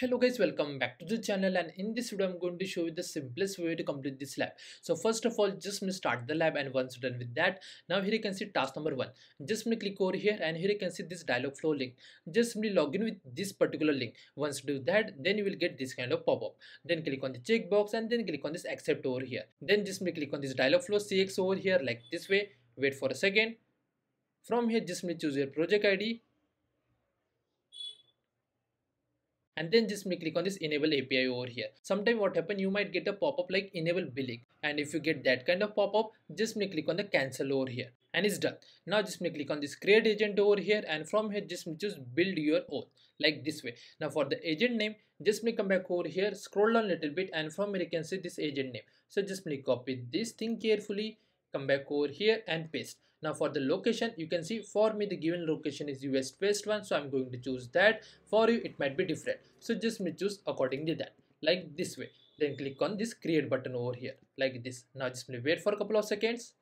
Hello guys, welcome back to the channel, and in this video I'm going to show you the simplest way to complete this lab. So first of all, just start the lab, and once you're done with that, now here you can see task number 1. Just click over here, and here you can see this dialog flow link. Just simply log in with this particular link. Once you do that, then you will get this kind of pop-up. Then click on the checkbox and then click on this accept over here. Then just click on this Dialogflow CX over here like this way. Wait for a second. From here just choose your project ID. And then just click on this enable API over here. Sometime what happen, you might get a pop-up like enable billing, and if you get that kind of pop-up, just click on the cancel over here, and it's done. Now just click on this create agent over here, and from here just build your own like this way. Now for the agent name, just come back over here, scroll down a little bit, and from here you can see this agent name. So just copy this thing carefully, come back over here and paste. Now for the location, you can see for me the given location is US West one, so I'm going to choose that. For you it might be different, so just choose accordingly that like this way. Then click on this create button over here like this. Now just wait for a couple of seconds.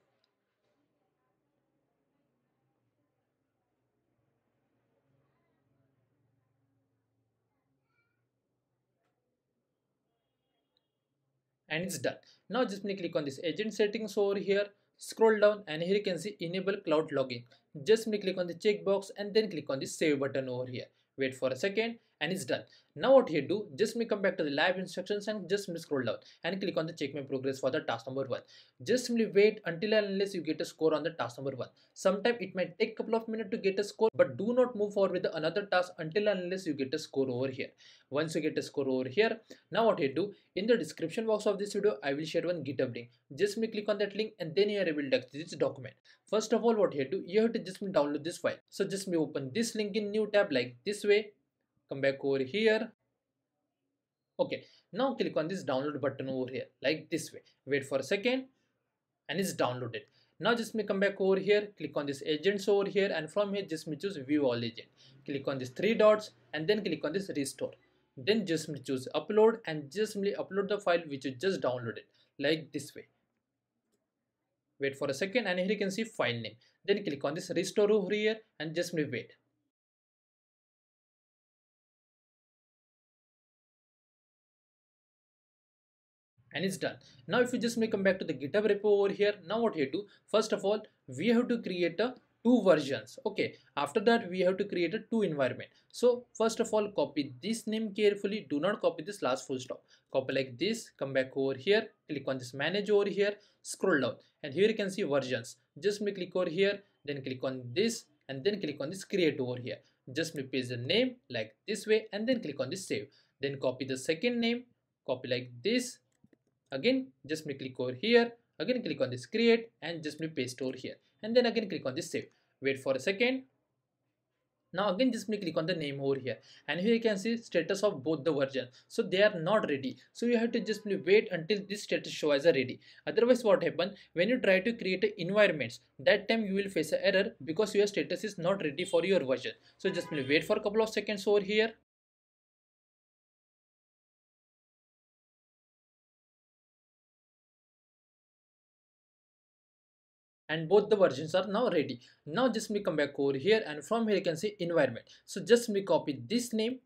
And it's done. Now just click on this agent settings over here. Scroll down, and here you can see enable cloud login. Just click on the checkbox and then click on the save button over here. Wait for a second, and it's done. Now what you do, just come back to the lab instructions and just scroll down and click on the check my progress for the task number 1. Just simply wait until and unless you get a score on the task number 1. Sometimes it might take a couple of minutes to get a score, but do not move forward with another task until and unless you get a score over here. Once you get a score over here, now what you do, in the description box of this video, I will share one GitHub link. Just click on that link, and then here I will download this document. First of all, what you do, you have to just download this file. So just open this link in new tab like this way. Come back over here. Okay, now click on this download button over here like this way. Wait for a second, and it's downloaded. Now just come back over here, click on this agents over here, and from here just choose view all agent. Click on these 3 dots and then click on this restore. Then just choose upload, and just upload the file which you just downloaded like this way. Wait for a second, and here you can see file name. Then click on this restore over here and just wait. And it's done. Now if you just come back to the GitHub repo over here, now what you do, first of all, we have to create a 2 versions. Okay, after that we have to create a 2 environment. So first of all, copy this name carefully, do not copy this last full stop. Copy like this, come back over here, click on this manage over here, scroll down, and here you can see versions. Just click over here, then click on this, and then click on this create over here. Just paste the name like this way, and then click on this save. Then copy the second name, copy like this. Again, just click over here, again click on this create, and just paste over here, and then again click on this save. Wait for a second. Now again just click on the name over here, and here you can see status of both the version. So they are not ready, so you have to just wait until this status show as a ready. Otherwise what happen, when you try to create environments, that time you will face an error because your status is not ready for your version. So just wait for a couple of seconds over here. And both the versions are now ready. Now just come back over here, and from here you can see environment. So just copy this name,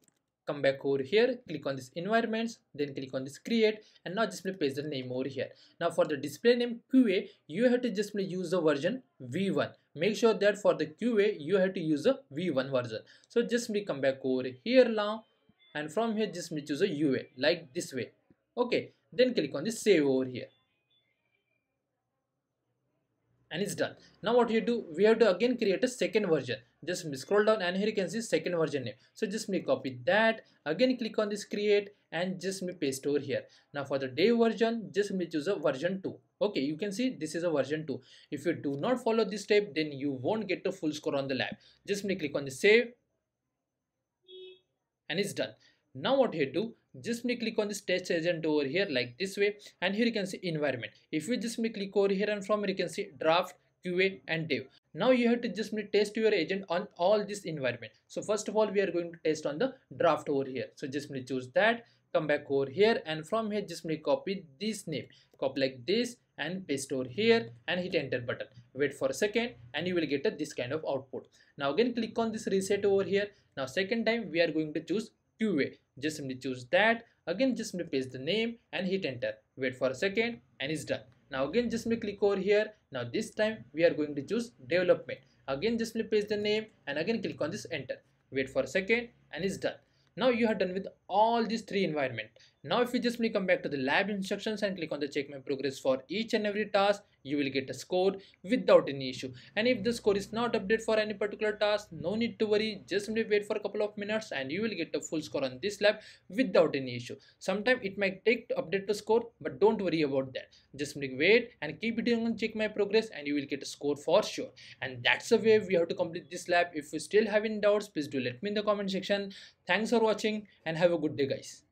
come back over here, click on this environments, then click on this create, and now just paste the name over here. Now for the display name QA, you have to just use the version V1. Make sure that for the QA you have to use a V1 version. So just come back over here now, and from here just choose a UA like this way. Okay, then click on this save over here. And it's done. Now what you do, we have to again create a 2nd version. Just scroll down, and here you can see 2nd version name. So just copy that, again click on this create, and just paste over here. Now for the day version, just choose a version 2. Okay, you can see this is a version 2. If you do not follow this step, then you won't get a full score on the lab. Just click on the save, and it's done. Now what you do, just click on this test agent over here like this way, and here you can see environment. If you just click over here, and from here you can see draft, QA and dev. Now you have to just test your agent on all this environment. So first of all, we are going to test on the draft over here. So just choose that, come back over here, and from here just copy this name, copy like this and paste over here, and hit enter button. Wait for a second, and you will get this kind of output. Now again click on this reset over here. Now second time we are going to choose two-way. Just simply choose that. Again, just simply paste the name and hit enter. Wait for a second and it's done. Now again, just simply click over here. Now this time we are going to choose development. Again, just simply paste the name and again click on this enter. Wait for a second and it's done. Now you are done with all these three environments. Now if you just simply come back to the lab instructions and click on the check my progress for each and every task, you will get a score without any issue. And if the score is not updated for any particular task, no need to worry. Just simply wait for a couple of minutes and you will get a full score on this lab without any issue. Sometimes it might take to update the score, but don't worry about that. Just simply wait and keep hitting on check my progress and you will get a score for sure. And that's the way we have to complete this lab. If you still have any doubts, please do let me in the comment section. Thanks for watching and have a good day, guys.